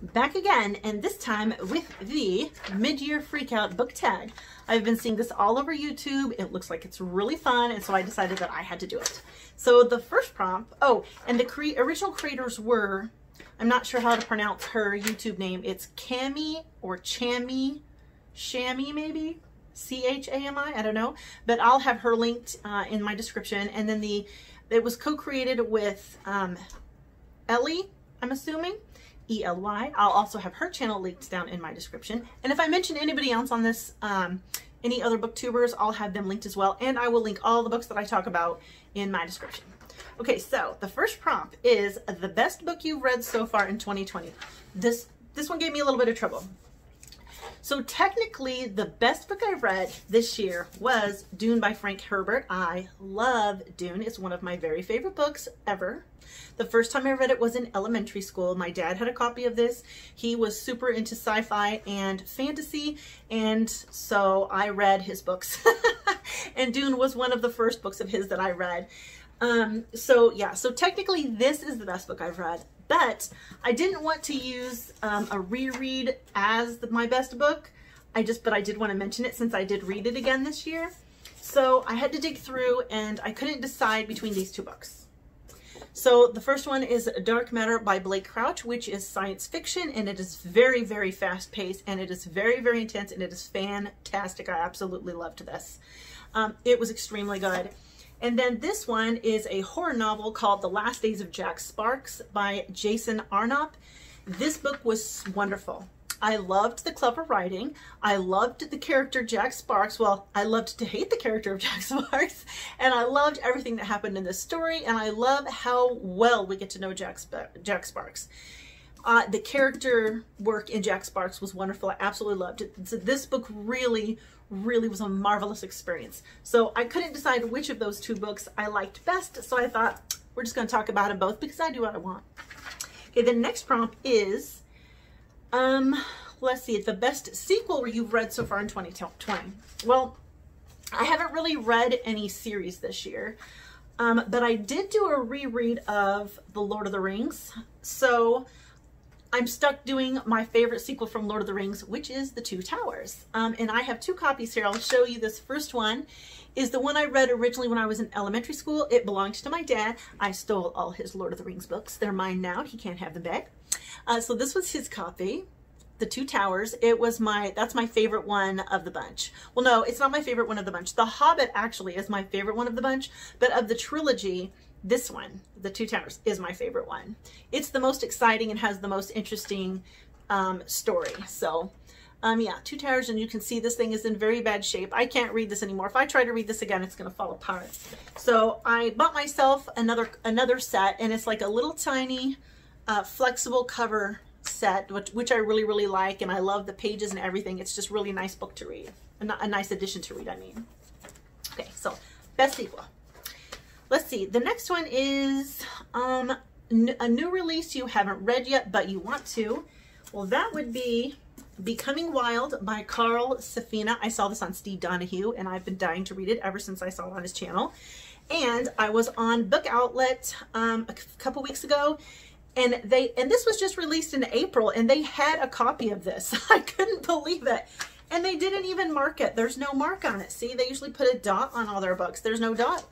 back again, and this time with the Mid-Year Freakout book tag. I've been seeing this all over YouTube. It looks like it's really fun, and so I decided that I had to do it. So the first prompt, oh, and the original creators were, I'm not sure how to pronounce her YouTube name. It's Cammy or Chammy, Chammy maybe? C-H-A-M-I, I don't know. But I'll have her linked in my description. And then it was co-created with Ely, I'm assuming. E-L-Y. I'll also have her channel linked down in my description. And if I mention anybody else on this, any other booktubers, I'll have them linked as well. And I will link all the books that I talk about in my description. Okay, so the first prompt is the best book you've read so far in 2020. This one gave me a little bit of trouble. So technically, the best book I read this year was Dune by Frank Herbert. I love Dune. It's one of my very favorite books ever. The first time I read it was in elementary school. My dad had a copy of this. He was super into sci-fi and fantasy, and so I read his books. And Dune was one of the first books of his that I read. So yeah, so technically this is the best book I've read, but I didn't want to use a reread as my best book. But I did want to mention it since I did read it again this year. So I had to dig through and I couldn't decide between these two books. So the first one is Dark Matter by Blake Crouch, which is science fiction, and it is very, very fast paced, and it is very, very intense, and it is fantastic. I absolutely loved this. It was extremely good. And then this one is a horror novel called The Last Days of Jack Sparks by Jason Arnopp. This book was wonderful. I loved the clever writing. I loved the character Jack Sparks. Well, I loved to hate the character of Jack Sparks. And I loved everything that happened in this story. And I love how well we get to know Jack Sparks. The character work in Jack Sparks was wonderful. I absolutely loved it. So this book really, really was a marvelous experience. So I couldn't decide which of those two books I liked best. So I thought we're just going to talk about them both because I do what I want. Okay, the next prompt is, let's see, the best sequel you've read so far in 2020. Well, I haven't really read any series this year, but I did do a reread of The Lord of the Rings. So I'm stuck doing my favorite sequel from Lord of the Rings, which is The Two Towers. And I have two copies here. I'll show you. This first one is the one I read originally when I was in elementary school. It belonged to my dad. I stole all his Lord of the Rings books. They're mine now. He can't have them back. So this was his copy, The Two Towers. It was that's my favorite one of the bunch. Well, no, it's not my favorite one of the bunch. The Hobbit actually is my favorite one of the bunch, but of the trilogy, this one, The Two Towers, is my favorite one. It's the most exciting and has the most interesting story. So, yeah, Two Towers, and you can see this thing is in very bad shape. I can't read this anymore. If I try to read this again, it's going to fall apart. So I bought myself another set, and it's like a little tiny flexible cover set, which I really, really like, and I love the pages and everything. It's just really nice book to read, a nice edition to read, I mean. Okay, so best sequel. Let's see, the next one is a new release you haven't read yet, but you want to. Well, that would be Becoming Wild by Carl Safina. I saw this on Steve Donoghue, and I've been dying to read it ever since I saw it on his channel. And I was on Book Outlet a couple weeks ago, and this was just released in April, and they had a copy of this. I couldn't believe it. And they didn't even mark it. There's no mark on it. See, they usually put a dot on all their books. There's no dot.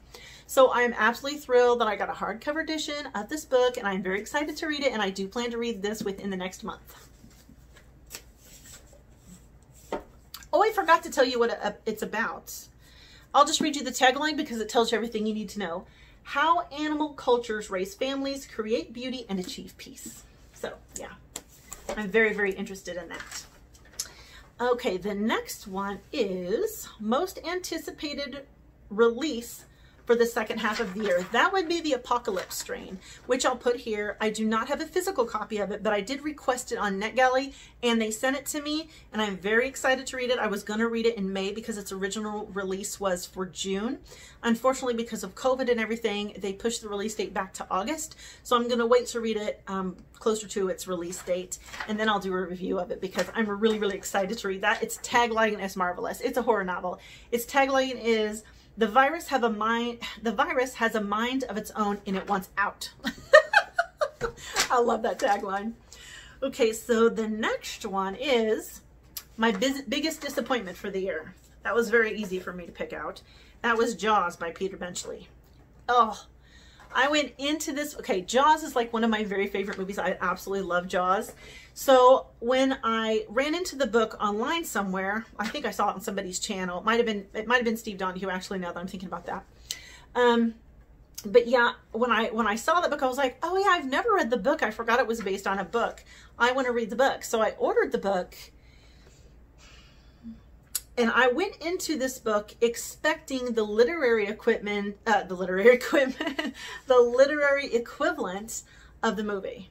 So I'm absolutely thrilled that I got a hardcover edition of this book, and I'm very excited to read it, and I do plan to read this within the next month. Oh, I forgot to tell you what it's about. I'll just read you the tagline because it tells you everything you need to know. How animal cultures raise families, create beauty, and achieve peace. So, yeah, I'm very, very interested in that. Okay, the next one is most anticipated release for the second half of the year. That would be The Apocalypse Strain, which I'll put here. I do not have a physical copy of it, but I did request it on NetGalley, and they sent it to me, and I'm very excited to read it. I was gonna read it in May because its original release was for June. Unfortunately, because of COVID and everything, they pushed the release date back to August, so I'm gonna wait to read it closer to its release date, and then I'll do a review of it because I'm really, really excited to read that. Its tagline is marvelous. It's a horror novel. Its tagline is, the virus has a mind of its own and it wants out. I love that tagline. Okay, so the next one is my biggest disappointment for the year. That was very easy for me to pick out. That was Jaws by Peter Benchley. Oh, I went into this. Okay, Jaws is like one of my very favorite movies. I absolutely love Jaws. So when I ran into the book online somewhere, I think I saw it on somebody's channel. It might have been Steve Donoghue, actually, now that I'm thinking about that. But yeah, when I saw that book, I was like, oh yeah, I've never read the book. I forgot it was based on a book. I want to read the book. So I ordered the book. And I went into this book expecting the literary equipment, the literary equivalent of the movie.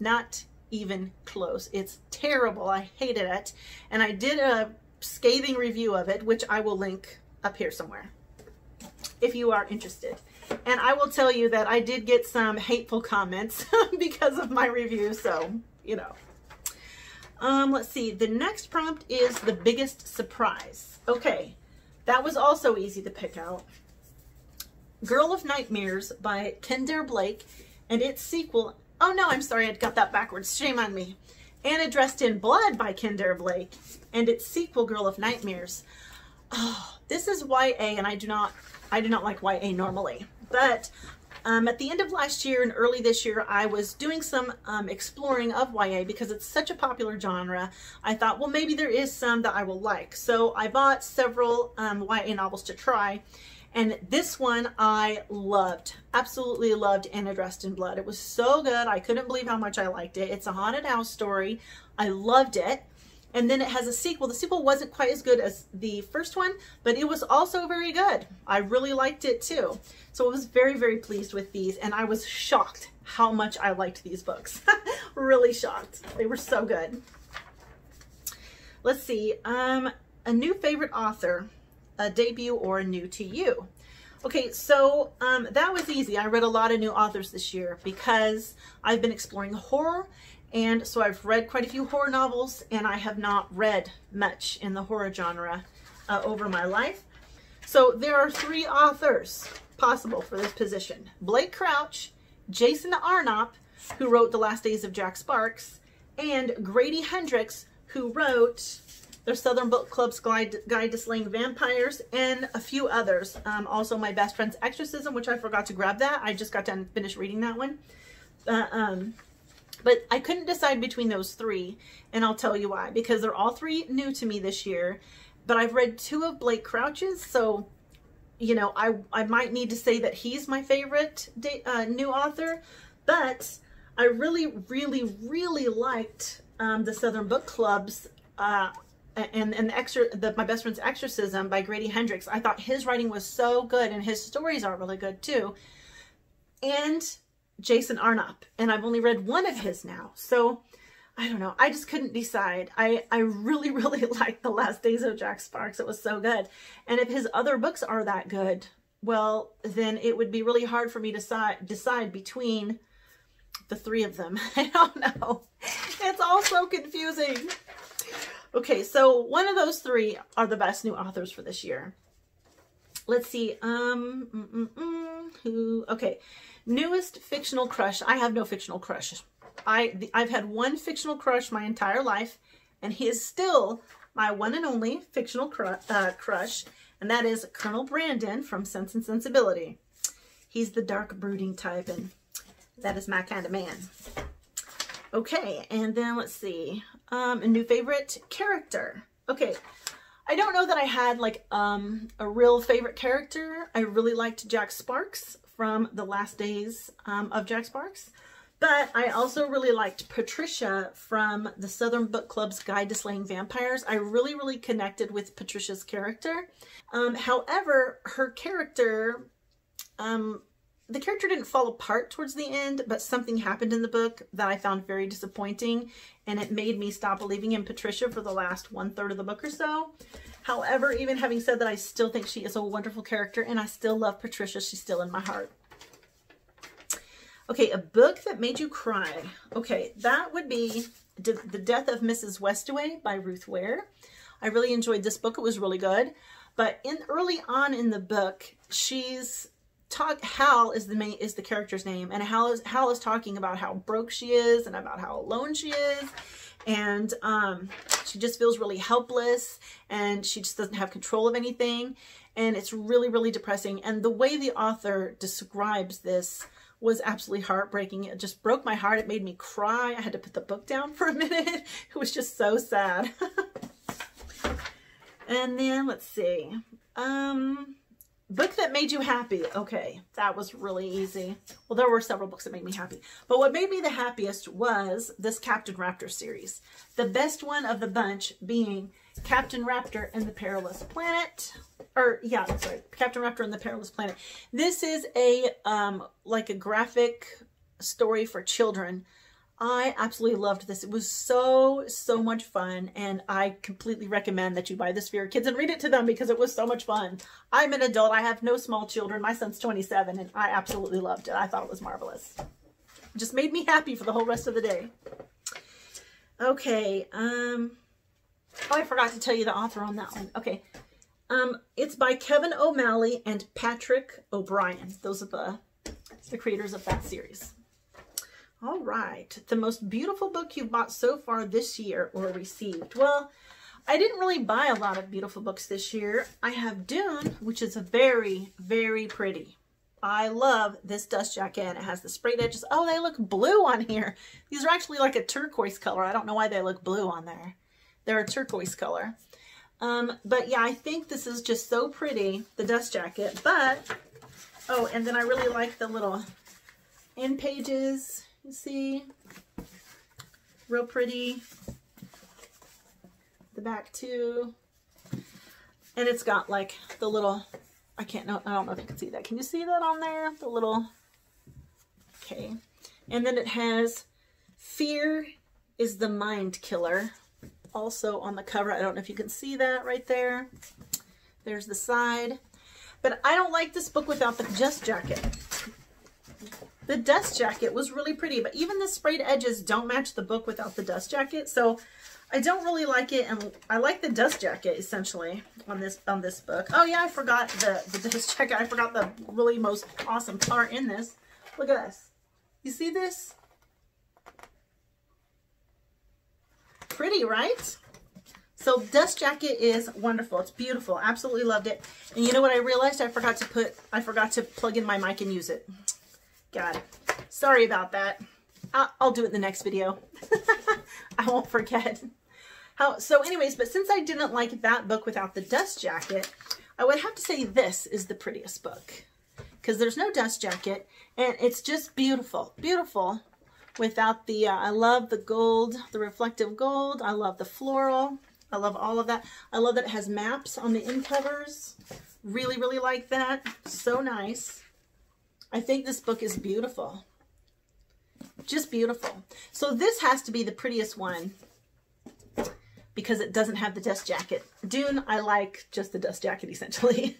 Not even close. It's terrible. I hated it. And I did a scathing review of it, which I will link up here somewhere if you are interested. And I will tell you that I did get some hateful comments because of my review. So, you know. Let's see. The next prompt is the biggest surprise. Okay. That was also easy to pick out. Girl of Nightmares by Kendare Blake and its sequel. Oh no, I'm sorry. I got that backwards. Shame on me. Anna Dressed In Blood by Kendare Blake and its sequel, Girl of Nightmares. Oh, this is YA and I do not like YA normally, but at the end of last year and early this year, I was doing some exploring of YA because it's such a popular genre. I thought, well, maybe there is some that I will like. So I bought several YA novels to try. And this one I loved, absolutely loved, Anna Dressed In Blood. It was so good. I couldn't believe how much I liked it. It's a haunted house story. I loved it. And then it has a sequel. The sequel wasn't quite as good as the first one, but it was also very good. I really liked it too. So I was very, very pleased with these. And I was shocked how much I liked these books. Really shocked. They were so good. Let's see. A new favorite author, a debut or new to you. Okay, so that was easy. I read a lot of new authors this year because I've been exploring horror. And so I've read quite a few horror novels, and I have not read much in the horror genre over my life. So there are three authors possible for this position. Blake Crouch, Jason Arnopp, who wrote The Last Days of Jack Sparks, and Grady Hendrix, who wrote The Southern Bookclub's Guide to Slaying Vampires, and a few others. Also, My Best Friend's Exorcism, which I forgot to grab that. I just got done finished reading that one. But I couldn't decide between those three, and I'll tell you why, because they're all three new to me this year, but I've read two of Blake Crouch's, so, you know, I might need to say that he's my favorite new author, but I really, really, really liked the Southern Book Club's and My Best Friend's Exorcism by Grady Hendrix. I thought his writing was so good, and his stories are really good, too, and Jason Arnopp, and I've only read one of his now, so I don't know. I just couldn't decide. I really, really liked The Last Days of Jack Sparks. It was so good, and if his other books are that good, well, then it would be really hard for me to decide between the three of them. I don't know. It's all so confusing. Okay, so one of those three are the best new authors for this year. Let's see, okay, newest fictional crush. I have no fictional crush. I've had one fictional crush my entire life, and he is still my one and only fictional crush, and that is Colonel Brandon from Sense And Sensibility. He's the dark, brooding type, and that is my kind of man. Okay, and then let's see, a new favorite character. Okay. I don't know that I had like a real favorite character. I really liked Jack Sparks from The Last Days of Jack Sparks, but I also really liked Patricia from the Southern Book Club's Guide to Slaying Vampires. I really, really connected with Patricia's character. However, her character, the character didn't fall apart towards the end, but something happened in the book that I found very disappointing, and it made me stop believing in Patricia for the last one-third of the book or so. However, even having said that, I still think she is a wonderful character, and I still love Patricia. She's still in my heart. Okay, a book that made you cry. Okay, that would be The Death of Mrs. Westaway by Ruth Ware. I really enjoyed this book. It was really good. But early on in the book, she's Hal is the main, is the character's name, and Hal is talking about how broke she is and about how alone she is, and she just feels really helpless and she just doesn't have control of anything, and it's really, really depressing. And the way the author describes this was absolutely heartbreaking. It just broke my heart. It made me cry. I had to put the book down for a minute. It was just so sad. And then let's see. Book that made you happy. Okay, that was really easy. Well, there were several books that made me happy, but what made me the happiest was this Captain Raptor series. The best one of the bunch being Captain Raptor and the Perilous Planet. Or yeah, sorry, Captain Raptor and the Perilous Planet. This is a like a graphic story for children. I absolutely loved this. It was so much fun, and I completely recommend that you buy this for your kids and read it to them because it was so much fun. I'm an adult. I have no small children. My son's 27, and I absolutely loved it. I thought it was marvelous. It just made me happy for the whole rest of the day. Okay. Oh, I forgot to tell you the author on that one. Okay. It's by Kevin O'Malley and Patrick O'Brien. Those are the creators of that series. All right, the most beautiful book you've bought so far this year or received. Well, I didn't really buy a lot of beautiful books this year. I have Dune, which is very, very pretty. I love this dust jacket, and it has the sprayed edges. Oh, they look blue on here. These are actually like a turquoise color. I don't know why they look blue on there. They're a turquoise color. But yeah, I think this is just so pretty, the dust jacket. But, oh, and then I really like the little end pages. See, real pretty, the back too, and it's got like the little, I don't know if you can see that. Can you see that on there? The little, okay. And then it has "Fear is the Mind Killer" also on the cover. I don't know if you can see that right there. There's the side, but I don't like this book without the dust jacket. The dust jacket was really pretty, but even the sprayed edges don't match the book without the dust jacket. So I don't really like it, and I like the dust jacket essentially on this book. Oh yeah, I forgot the dust jacket. I forgot the really most awesome part in this. Look at this. You see this? Pretty, right? So dust jacket is wonderful. It's beautiful. Absolutely loved it. And you know what I realized? I forgot to plug in my mic and use it. God, sorry about that. I'll do it in the next video. I won't forget. So anyways, but since I didn't like that book without the dust jacket, I would have to say this is the prettiest book because there's no dust jacket, and it's just beautiful, beautiful without the, I love the gold, the reflective gold. I love the floral. I love all of that. I love that it has maps on the end covers. Really, really like that. So nice. I think this book is beautiful. Just beautiful. So this has to be the prettiest one because it doesn't have the dust jacket. Dune, I like just the dust jacket essentially.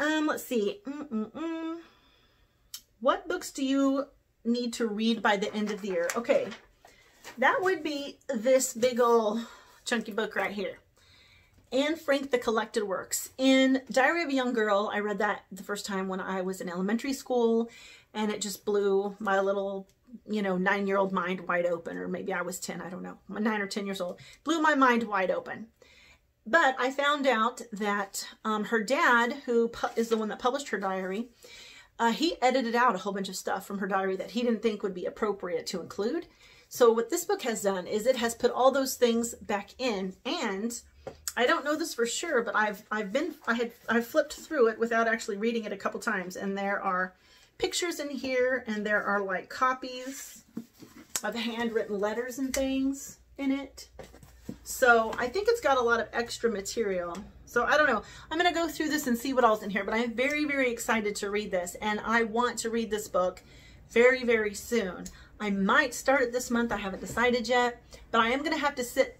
Let's see. What books do you need to read by the end of the year? Okay. That would be this big old chunky book right here. Anne Frank, The Collected Works. In Diary of a Young Girl, I read that the first time when I was in elementary school, and it just blew my little, you know, 9-year-old mind wide open, or maybe I was 10, I don't know, 9 or 10 years old. Blew my mind wide open. But I found out that her dad, who is the one that published her diary, he edited out a whole bunch of stuff from her diary that he didn't think would be appropriate to include. So what this book has done is it has put all those things back in, and I don't know this for sure, but I flipped through it without actually reading it a couple times, and there are pictures in here, and there are like copies of handwritten letters and things in it. So I think it's got a lot of extra material. So I don't know. I'm going to go through this and see what all's in here, but I'm very, very excited to read this, and I want to read this book very, very soon. I might start it this month. I haven't decided yet, but I am going to have to set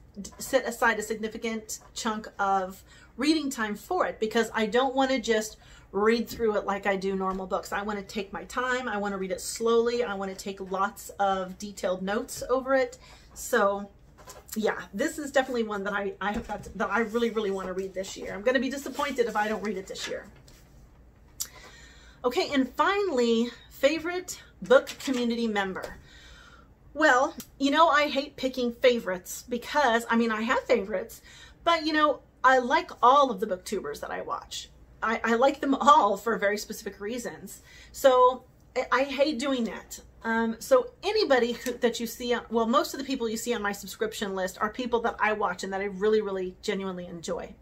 aside a significant chunk of reading time for it because I don't want to just read through it like I do normal books. I want to take my time. I want to read it slowly. I want to take lots of detailed notes over it. So yeah, this is definitely one that I really, really want to read this year. I'm going to be disappointed if I don't read it this year. Okay, and finally, favorite book community member. Well, you know, I hate picking favorites because, I mean, I have favorites, but, you know, I like all of the booktubers that I watch. I like them all for very specific reasons. So I hate doing that. So anybody that you see, well, most of the people you see on my subscription list are people that I watch and that I really, really genuinely enjoy.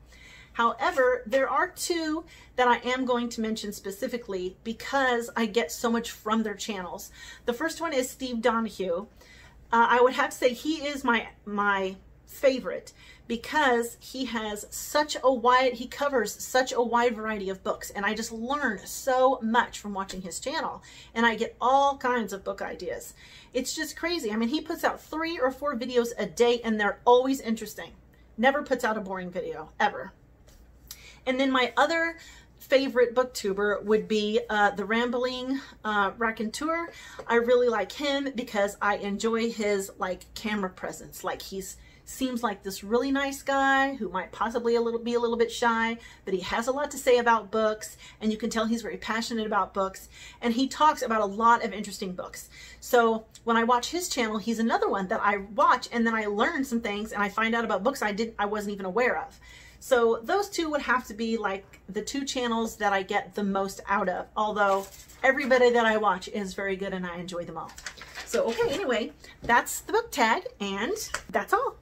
However, there are two that I am going to mention specifically because I get so much from their channels. The first one is Steve Donoghue. I would have to say he is my favorite because he has such a wide, he covers such a wide variety of books, and I just learn so much from watching his channel, and I get all kinds of book ideas. It's just crazy. I mean, he puts out 3 or 4 videos a day, and they're always interesting. Never puts out a boring video, ever. And then my other favorite booktuber would be the Rambling Raconteur. I really like him because I enjoy his like camera presence. Like he's seems like this really nice guy who might possibly be a little bit shy, but he has a lot to say about books, and you can tell he's very passionate about books, and he talks about a lot of interesting books. So when I watch his channel, he's another one that I watch, and then I learn some things and I find out about books I wasn't even aware of. So those two would have to be like the two channels that I get the most out of, although everybody that I watch is very good and I enjoy them all. So okay, anyway, that's the book tag, and that's all.